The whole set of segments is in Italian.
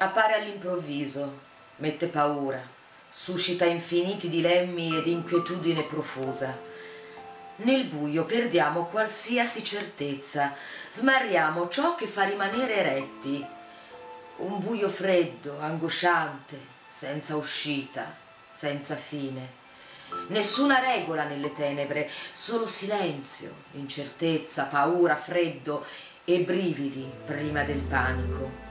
Appare all'improvviso, mette paura, suscita infiniti dilemmi ed inquietudine profusa. Nel buio perdiamo qualsiasi certezza, smarriamo ciò che fa rimanere eretti. Un buio freddo, angosciante, senza uscita, senza fine. Nessuna regola nelle tenebre, solo silenzio, incertezza, paura, freddo e brividi prima del panico.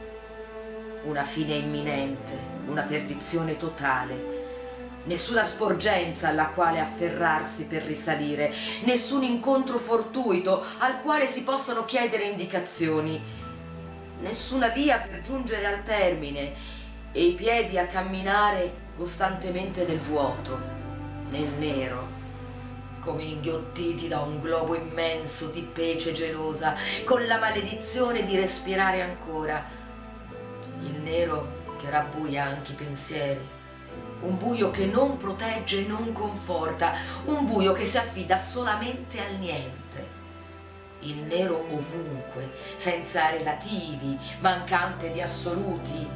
Una fine imminente, una perdizione totale. Nessuna sporgenza alla quale afferrarsi per risalire, nessun incontro fortuito al quale si possano chiedere indicazioni, nessuna via per giungere al termine e i piedi a camminare costantemente nel vuoto, nel nero, come inghiottiti da un globo immenso di pece gelosa, con la maledizione di respirare ancora. Il nero che rabbuia anche i pensieri, un buio che non protegge e non conforta, un buio che si affida solamente al niente. Il nero ovunque, senza relativi, mancante di assoluti.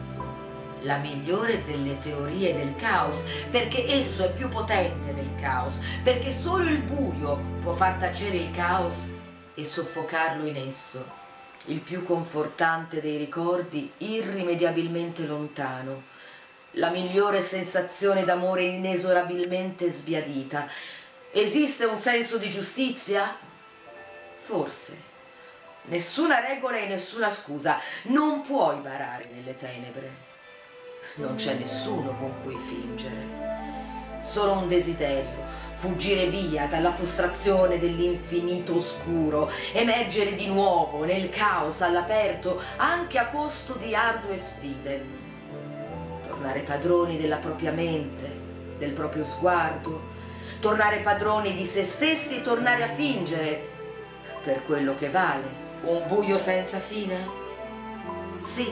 La migliore delle teorie del caos, perché esso è più potente del caos, perché solo il buio può far tacere il caos e soffocarlo in esso. Il più confortante dei ricordi irrimediabilmente lontano, la migliore sensazione d'amore inesorabilmente sbiadita. Esiste un senso di giustizia? Forse. Nessuna regola e nessuna scusa, non puoi barare nelle tenebre. Non c'è nessuno con cui fingere, solo un desiderio. Fuggire via dalla frustrazione dell'infinito oscuro, emergere di nuovo nel caos all'aperto anche a costo di ardue sfide, tornare padroni della propria mente, del proprio sguardo, tornare padroni di se stessi, tornare a fingere, per quello che vale, un buio senza fine? Sì,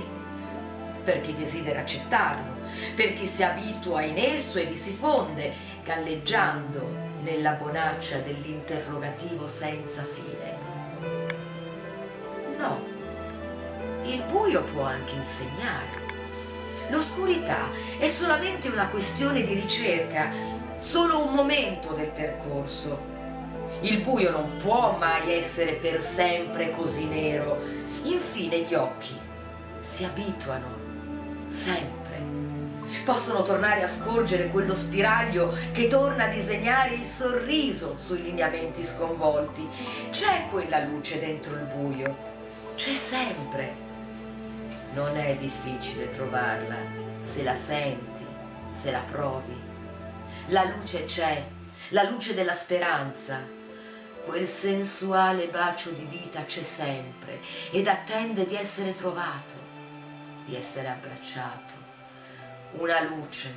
per chi desidera accettarlo, per chi si abitua in esso e vi si fonde, galleggiando nella bonaccia dell'interrogativo senza fine. No, il buio può anche insegnare. L'oscurità è solamente una questione di ricerca, solo un momento del percorso. Il buio non può mai essere per sempre così nero. Infine gli occhi si abituano sempre. Possono tornare a scorgere quello spiraglio che torna a disegnare il sorriso sui lineamenti sconvolti. C'è quella luce dentro il buio, c'è sempre. Non è difficile trovarla se la senti, se la provi. La luce c'è, la luce della speranza. Quel sensuale bacio di vita c'è sempre ed attende di essere trovato, di essere abbracciato. Una luce,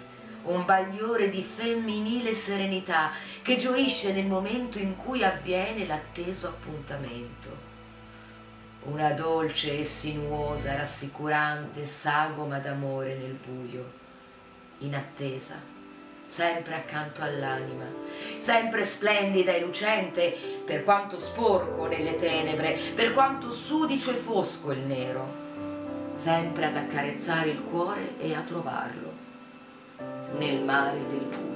un bagliore di femminile serenità che gioisce nel momento in cui avviene l'atteso appuntamento. Una dolce e sinuosa, rassicurante sagoma d'amore nel buio, in attesa, sempre accanto all'anima, sempre splendida e lucente, per quanto sporco nelle tenebre, per quanto sudicio e fosco il nero. Sempre ad accarezzare il cuore e a trovarlo nel mare del buio.